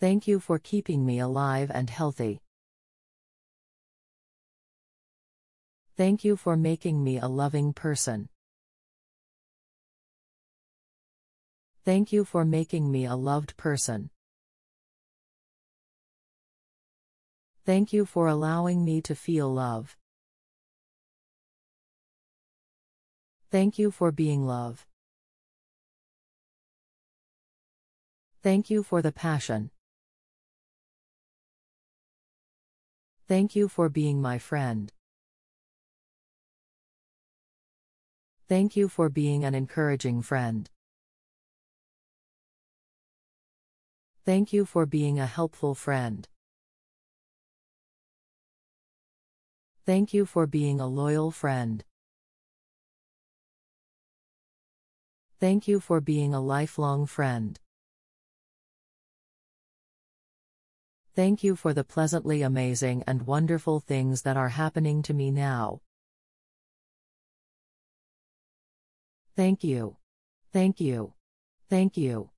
Thank you for keeping me alive and healthy. Thank you for making me a loving person. Thank you for making me a loved person. Thank you for allowing me to feel love. Thank you for being love. Thank you for the passion. Thank you for being my friend. Thank you for being an encouraging friend. Thank you for being a helpful friend. Thank you for being a loyal friend. Thank you for being a lifelong friend. Thank you for the pleasantly amazing and wonderful things that are happening to me now. Thank you. Thank you. Thank you.